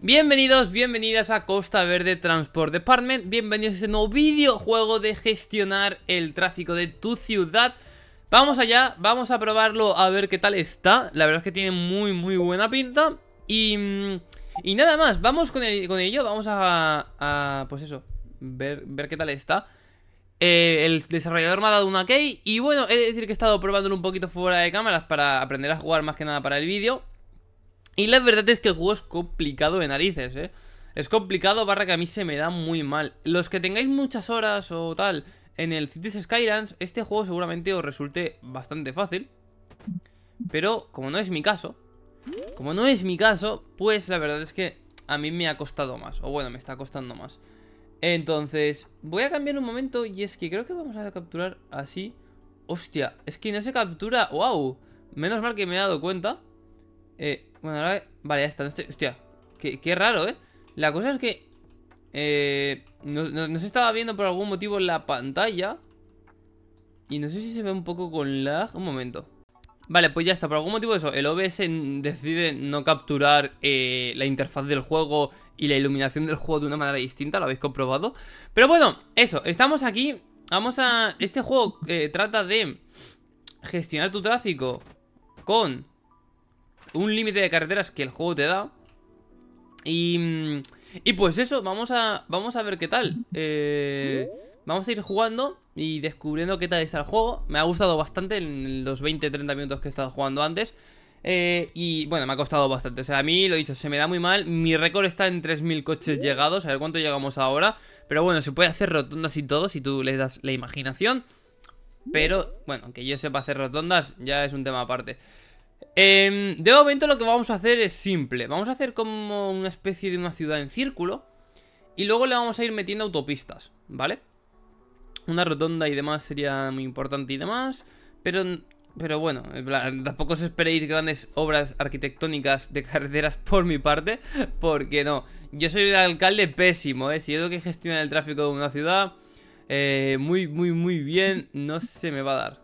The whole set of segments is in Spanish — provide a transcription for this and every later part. Bienvenidos, bienvenidas a Costa Verde Transport Department. Bienvenidos a este nuevo videojuego de gestionar el tráfico de tu ciudad. Vamos allá, vamos a probarlo a ver qué tal está. La verdad es que tiene muy buena pinta. Y nada más, vamos con ello. Vamos a pues eso, ver qué tal está. El desarrollador me ha dado una key. Y bueno, he de decir que he estado probándolo un poquito fuera de cámaras para aprender a jugar más que nada para el vídeo. Y la verdad es que el juego es complicado de narices, ¿eh? Es complicado, barra que a mí se me da muy mal. Los que tengáis muchas horas o tal en el Cities Skylines, este juego seguramente os resulte bastante fácil. Pero como no es mi caso, pues la verdad es que a mí me ha costado más. O bueno, me está costando más. Entonces, voy a cambiar un momento y es que creo que vamos a capturar así. Hostia, es que no se captura, wow. Menos mal que me he dado cuenta. Bueno, ahora... Vale, ya está, no estoy... Hostia, qué raro, ¿eh? La cosa es que... no se estaba viendo por algún motivo la pantalla. Y no sé si se ve un poco con lag... Un momento. Vale, pues ya está, por algún motivo eso. El OBS decide no capturar la interfaz del juego y la iluminación del juego de una manera distinta. Lo habéis comprobado. Pero bueno, eso, estamos aquí. Vamos a... Este juego trata de gestionar tu tráfico con... un límite de carreteras que el juego te da. Y pues eso, vamos a ver qué tal. Vamos a ir jugando y descubriendo qué tal está el juego. Me ha gustado bastante en los 20-30 minutos que he estado jugando antes. Y bueno, me ha costado bastante. O sea, a mí, lo he dicho, se me da muy mal. Mi récord está en 3000 coches llegados. A ver cuánto llegamos ahora. Pero bueno, se puede hacer rotondas y todo si tú le das la imaginación. Pero bueno, que yo sepa hacer rotondas ya es un tema aparte. De momento lo que vamos a hacer es simple. Vamos a hacer como una especie de una ciudad en círculo. Y luego le vamos a ir metiendo autopistas, ¿vale? Una rotonda y demás sería muy importante y demás. Pero bueno, tampoco os esperéis grandes obras arquitectónicas de carreteras por mi parte. Porque no, yo soy un alcalde pésimo, ¿eh? Si yo tengo que gestionar el tráfico de una ciudad muy bien, no se me va a dar.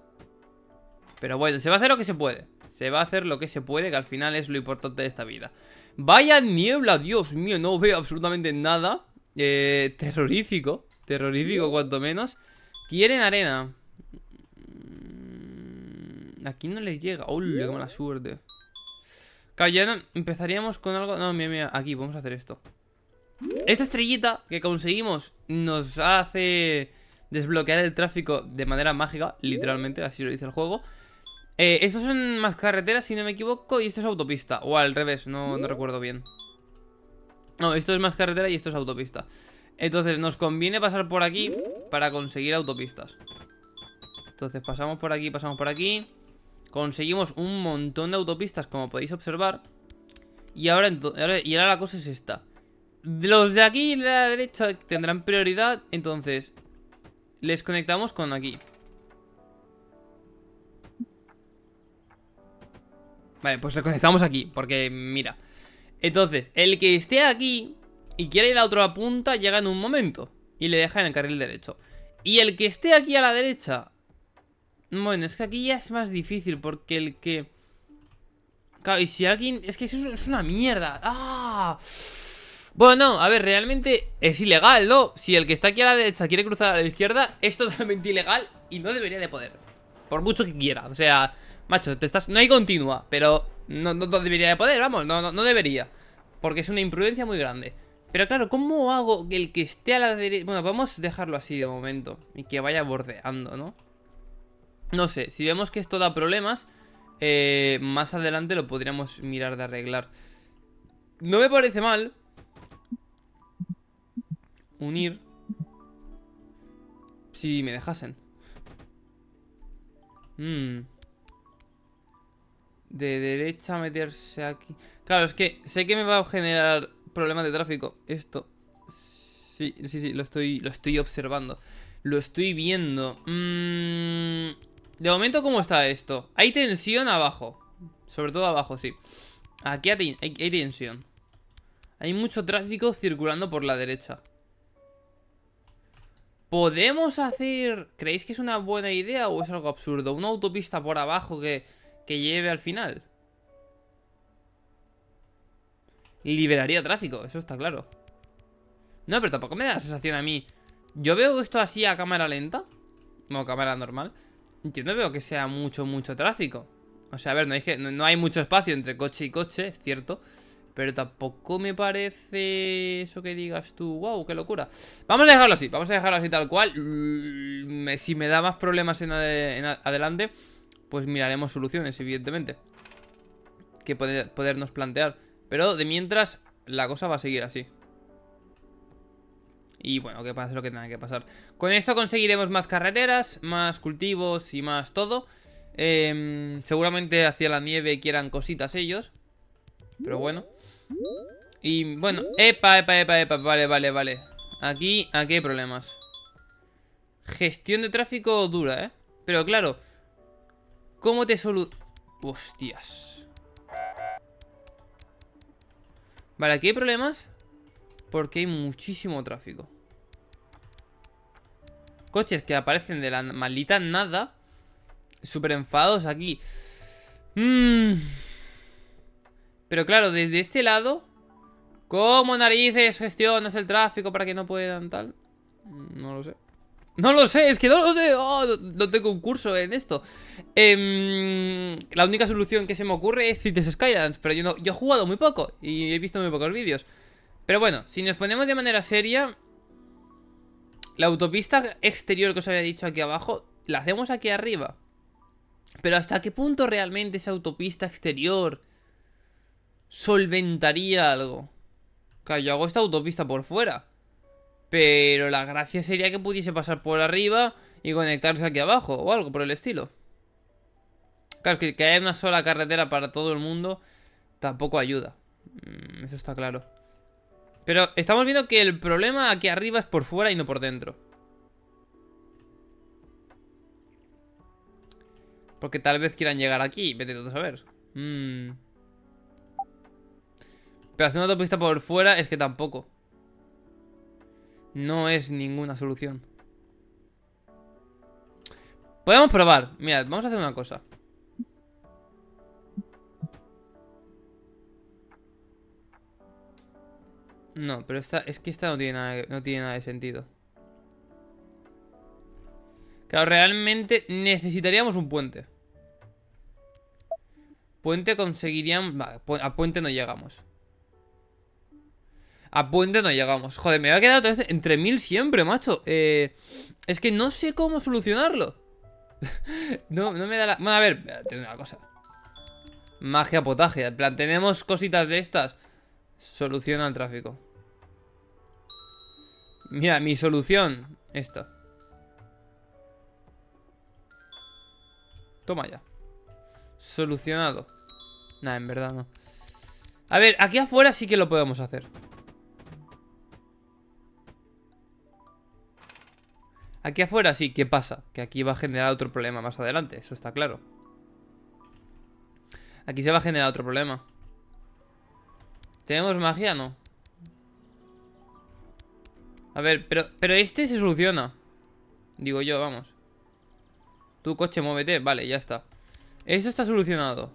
Pero bueno, se va a hacer lo que se puede. Se va a hacer lo que se puede, que al final es lo importante de esta vida. Vaya niebla, Dios mío, no veo absolutamente nada. Terrorífico, terrorífico cuanto menos. Quieren arena. Aquí no les llega. ¡Uy, qué mala suerte! Claro, ya no, empezaríamos con algo... No, mira, mira, aquí, vamos a hacer esto. Esta estrellita que conseguimos nos hace desbloquear el tráfico de manera mágica, literalmente, así lo dice el juego. Estos son más carreteras, si no me equivoco. Y esto es autopista, o al revés, no recuerdo bien. No, esto es más carretera y esto es autopista. Entonces nos conviene pasar por aquí para conseguir autopistas. Entonces pasamos por aquí, conseguimos un montón de autopistas, como podéis observar. Y ahora la cosa es esta. Los de aquí y de la derecha tendrán prioridad. Entonces les conectamos con aquí. Vale, pues conectamos aquí, porque mira. Entonces, el que esté aquí y quiera ir a otra punta, llega en un momento y le deja en el carril derecho. Y el que esté aquí a la derecha... Bueno, es que aquí ya es más difícil, porque el que... Claro, y si alguien... Es que eso es una mierda. ¡Ah! Bueno, a ver, realmente es ilegal, ¿no? Si el que está aquí a la derecha quiere cruzar a la izquierda, es totalmente ilegal y no debería de poder. Por mucho que quiera, o sea... Macho, te estás... No hay continua, pero no debería de poder, vamos, no debería. Porque es una imprudencia muy grande. Pero claro, ¿cómo hago que el que esté a la derecha... Bueno, vamos a dejarlo así de momento y que vaya bordeando, ¿no? No sé, si vemos que esto da problemas, más adelante lo podríamos mirar de arreglar. No me parece mal unir, si me dejasen. De derecha meterse aquí. Claro, es que sé que me va a generar problemas de tráfico. Esto. Sí, lo estoy observando. Lo estoy viendo. De momento, ¿cómo está esto? Hay tensión abajo. Sobre todo abajo, sí. Aquí hay tensión. Hay mucho tráfico circulando por la derecha. ¿Podemos hacer... ¿Creéis que es una buena idea o es algo absurdo? Una autopista por abajo que... lleve al final. liberaría tráfico, eso está claro. No, pero tampoco me da la sensación a mí. Yo veo esto así a cámara lenta, o cámara normal, yo no veo que sea mucho tráfico. O sea, a ver, no hay mucho espacio entre coche y coche, es cierto, pero tampoco me parece eso que digas tú, wow, qué locura. Vamos a dejarlo así, tal cual. Si me da más problemas en adelante, pues miraremos soluciones, evidentemente, que podernos plantear. Pero de mientras, la cosa va a seguir así. Y bueno, que pase lo que tenga que pasar. Con esto conseguiremos más carreteras, más cultivos y más todo. Seguramente hacia la nieve quieran cositas ellos, pero bueno. Y bueno, epa, vale. Aquí hay problemas. Gestión de tráfico dura, ¿eh? Pero claro, ¿cómo te hostias? Vale, aquí hay problemas porque hay muchísimo tráfico. Coches que aparecen de la maldita nada. Súper enfadados aquí. Pero claro, desde este lado, ¿cómo narices gestionas el tráfico para que no puedan tal? No lo sé. No lo sé, es que no lo sé. Oh, no tengo un curso en esto. La única solución que se me ocurre es Cities Skylines. Pero yo he jugado muy poco y he visto muy pocos vídeos. Pero bueno, si nos ponemos de manera seria, la autopista exterior que os había dicho aquí abajo, la hacemos aquí arriba. Pero ¿hasta qué punto realmente esa autopista exterior solventaría algo? Claro, yo hago esta autopista por fuera, pero la gracia sería que pudiese pasar por arriba y conectarse aquí abajo o algo por el estilo. Claro, que haya una sola carretera para todo el mundo tampoco ayuda. Eso está claro. Pero estamos viendo que el problema aquí arriba es por fuera y no por dentro. Porque tal vez quieran llegar aquí, vete todos a ver. Pero hacer una autopista por fuera es que tampoco. No es ninguna solución. Podemos probar. Mira, vamos a hacer una cosa. No, pero esta, es que esta no tiene nada de sentido. Claro, realmente necesitaríamos un puente. Puente conseguiríamos... Vale, a puente no llegamos. Joder, me voy a quedar otra vez entre 1000 siempre, macho. Es que no sé cómo solucionarlo. No me da la... Bueno, a ver, tengo una cosa. Magia potaje. En plan, tenemos cositas de estas. Soluciona el tráfico. Mira, mi solución. Esta. Toma ya. Solucionado. Nah, en verdad no. A ver, aquí afuera sí que lo podemos hacer. Aquí afuera sí, ¿qué pasa? Que aquí va a generar otro problema más adelante, eso está claro. Aquí se va a generar otro problema. ¿Tenemos magia? No. A ver, pero este se soluciona. Digo yo, vamos. Tu coche, muévete, vale, ya está. Eso está solucionado.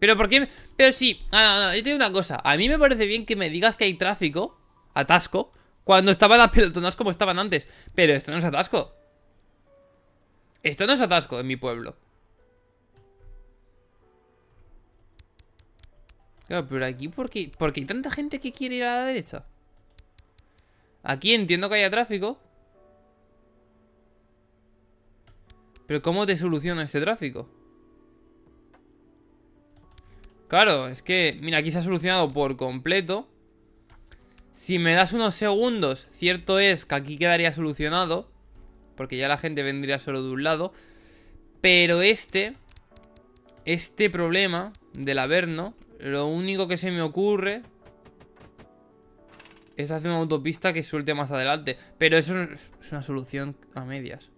Pero ¿por qué? Pero sí, no, yo tengo una cosa. A mí me parece bien que me digas que hay tráfico, atasco, cuando estaban las pelotonas como estaban antes. Pero esto no es atasco. Esto no es atasco en mi pueblo. Claro, pero aquí porque hay tanta gente que quiere ir a la derecha. Aquí entiendo que haya tráfico. Pero ¿cómo te soluciona este tráfico? Claro, es que... Mira, aquí se ha solucionado por completo. Si me das unos segundos, cierto es que aquí quedaría solucionado, porque ya la gente vendría solo de un lado. Pero este problema del Averno, lo único que se me ocurre es hacer una autopista que suelte más adelante. Pero eso es una solución a medias.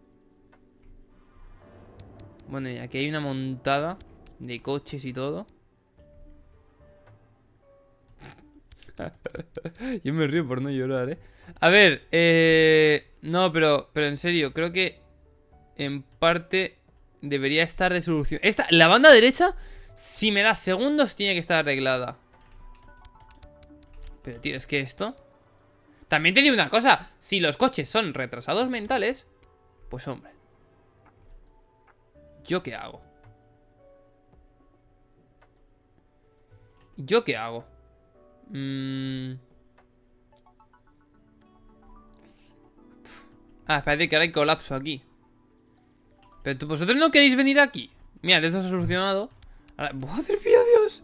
Bueno, y aquí hay una montada de coches y todo. Yo me río por no llorar, ¿eh? A ver, no, pero en serio, creo que en parte debería estar de solución. La banda derecha, si me da segundos, tiene que estar arreglada. Pero, tío, es que esto... También te digo una cosa. Si los coches son retrasados mentales, pues, hombre, ¿yo qué hago? ¿Yo qué hago? Ah, espérate, que ahora hay colapso aquí. Pero tú, vosotros no queréis venir aquí. Mira, de eso se ha solucionado. Ahora, ¡madre mía, Dios!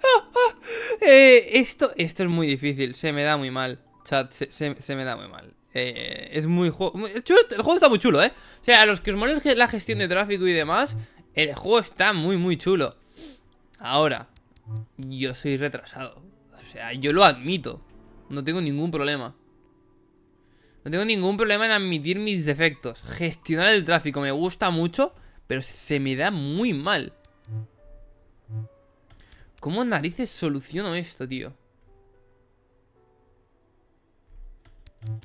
Esto es muy difícil. Se me da muy mal, chat. Se me da muy mal. Es muy juego. El juego está muy chulo, ¿eh? O sea, a los que os mola la gestión de tráfico y demás, el juego está muy, muy chulo. Ahora, yo soy retrasado. O sea, yo lo admito. No tengo ningún problema. No tengo ningún problema en admitir mis defectos. Gestionar el tráfico me gusta mucho, pero se me da muy mal. ¿Cómo narices soluciono esto, tío?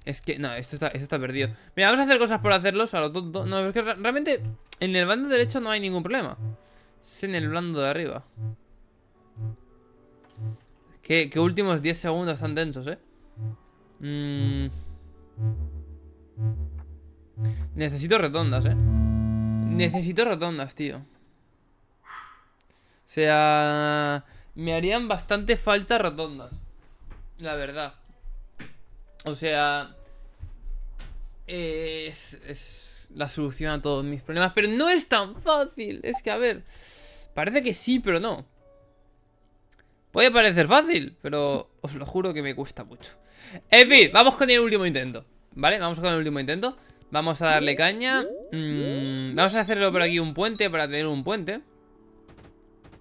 Es que, no, esto está perdido. Mira, vamos a hacer cosas por hacerlos a lo tonto. No, es que realmente en el bando derecho no hay ningún problema. Es en el bando de arriba. Que últimos 10 segundos tan densos, ¿eh? Necesito rotondas, ¿eh? Necesito rotondas, tío. O sea, me harían bastante falta rotondas, la verdad. O sea, es la solución a todos mis problemas. Pero no es tan fácil. Es que, a ver, parece que sí, pero no. Puede parecer fácil, pero os lo juro que me cuesta mucho. En fin, vamos con el último intento. ¿Vale? Vamos con el último intento. Vamos a darle caña. Vamos a hacerlo por aquí un puente, para tener un puente,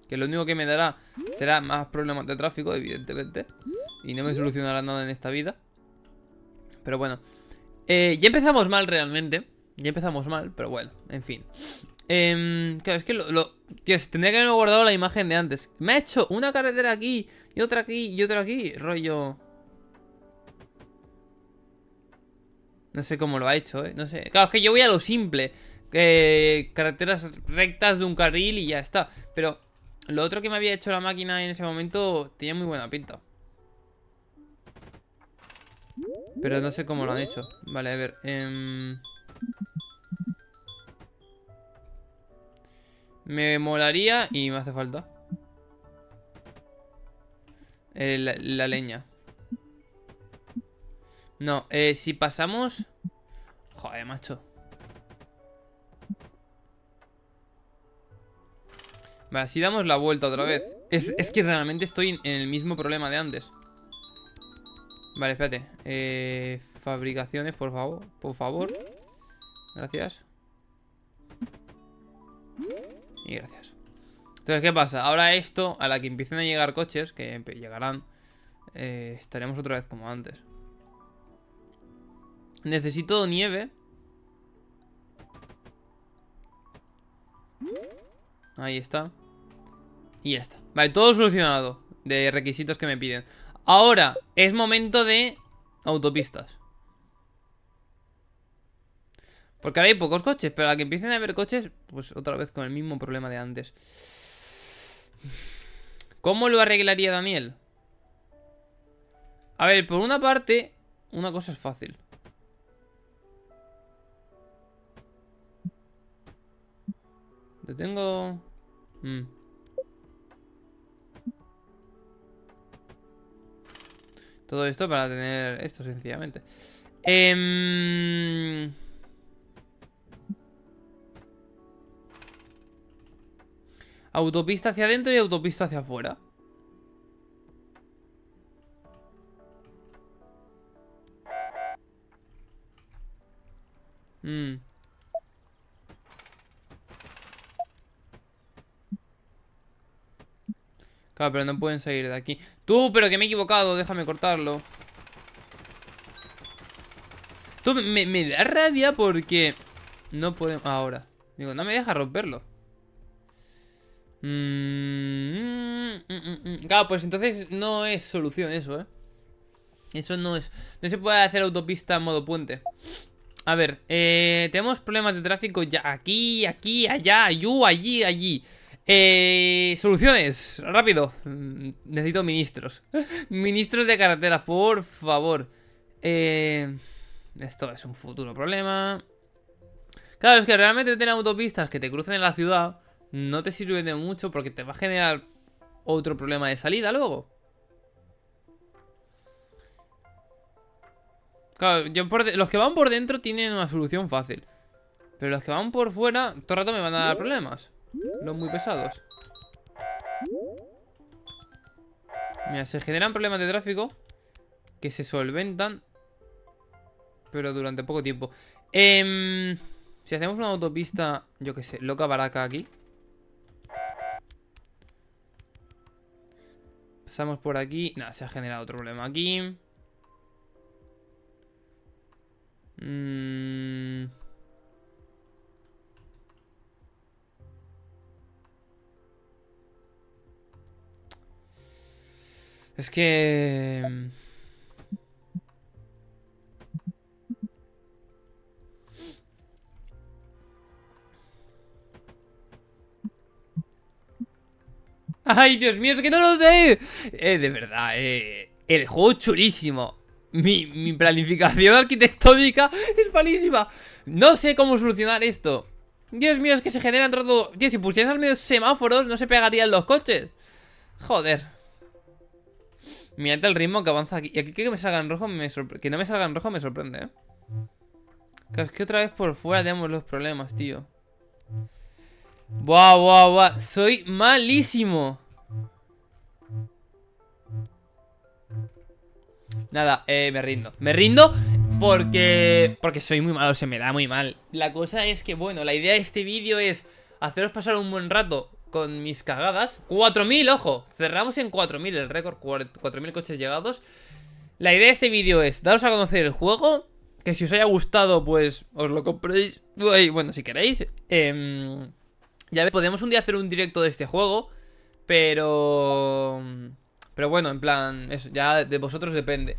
que lo único que me dará será más problemas de tráfico, evidentemente, y no me solucionará nada en esta vida. Pero bueno, ya empezamos mal realmente. Ya empezamos mal, pero bueno, en fin. Claro, es que tío, tendría que haberme guardado la imagen de antes. Me ha hecho una carretera aquí y otra aquí y otra aquí. Rollo... No sé cómo lo ha hecho, ¿eh? No sé. Claro, es que yo voy a lo simple. Carreteras rectas de un carril y ya está. Pero lo otro que me había hecho la máquina en ese momento tenía muy buena pinta. Pero no sé cómo lo han hecho. Vale, a ver. Me molaría y me hace falta la leña. No, si pasamos... Joder, macho. Vale, si damos la vuelta otra vez. Es que realmente estoy en el mismo problema de antes. Vale, espérate. Fabricaciones, por favor. Por favor. Gracias. Y gracias. Entonces, ¿qué pasa? Ahora esto, a la que empiecen a llegar coches, que llegarán, estaremos otra vez como antes. Necesito nieve. Ahí está. Y ya está. Vale, todo solucionado de requisitos que me piden. Ahora es momento de autopistas, porque ahora hay pocos coches, pero a la que empiecen a haber coches, pues otra vez con el mismo problema de antes. ¿Cómo lo arreglaría Daniel? A ver, por una parte, una cosa es fácil. Lo tengo... Todo esto para tener esto, sencillamente. Autopista hacia adentro y autopista hacia afuera. Claro, pero no pueden salir de aquí. Tú, pero que me he equivocado, déjame cortarlo. Tú, me da rabia porque no podemos... Ahora. Digo, no me deja romperlo. Claro, pues entonces no es solución eso, ¿eh? Eso no es... No se puede hacer autopista en modo puente. A ver, tenemos problemas de tráfico ya aquí, allá, allí. Soluciones, rápido. Necesito ministros. Ministros de carreteras, por favor. Esto es un futuro problema. Claro, es que realmente tener autopistas que te crucen en la ciudad no te sirve de mucho, porque te va a generar otro problema de salida luego. Claro, los que van por dentro tienen una solución fácil, pero los que van por fuera todo el rato me van a dar problemas. Los muy pesados. Mira, se generan problemas de tráfico que se solventan, pero durante poco tiempo. Si hacemos una autopista, yo que sé, loca baraca aquí. Pasamos por aquí. Nada, se ha generado otro problema aquí. Es que... ¡Ay, Dios mío! ¡Es que no lo sé! De verdad, el juego es chulísimo. Mi planificación arquitectónica es malísima. No sé cómo solucionar esto. Dios mío, es que se generan todo... Tío, si pusieras al medio semáforos no se pegarían los coches. Joder. Mirad el ritmo que avanza aquí. Y aquí que me salga en rojo que no me salga en rojo me sorprende, ¿eh? Es que otra vez por fuera tenemos los problemas, tío. Buah, buah, buah. Soy malísimo. Nada, me rindo. Me rindo porque soy muy malo, se me da muy mal. La cosa es que, bueno, la idea de este vídeo es haceros pasar un buen rato con mis cagadas. 4.000, ojo, cerramos en 4.000 el récord, 4.000 coches llegados. La idea de este vídeo es daros a conocer el juego, que si os haya gustado pues os lo compréis. Uy, bueno, si queréis, ya veis, podemos un día hacer un directo de este juego. Pero bueno, en plan, eso ya de vosotros depende.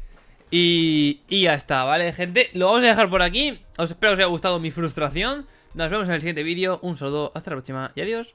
Y ya está, ¿vale, gente? Lo vamos a dejar por aquí. Espero que os haya gustado mi frustración. Nos vemos en el siguiente vídeo. Un saludo, hasta la próxima y adiós.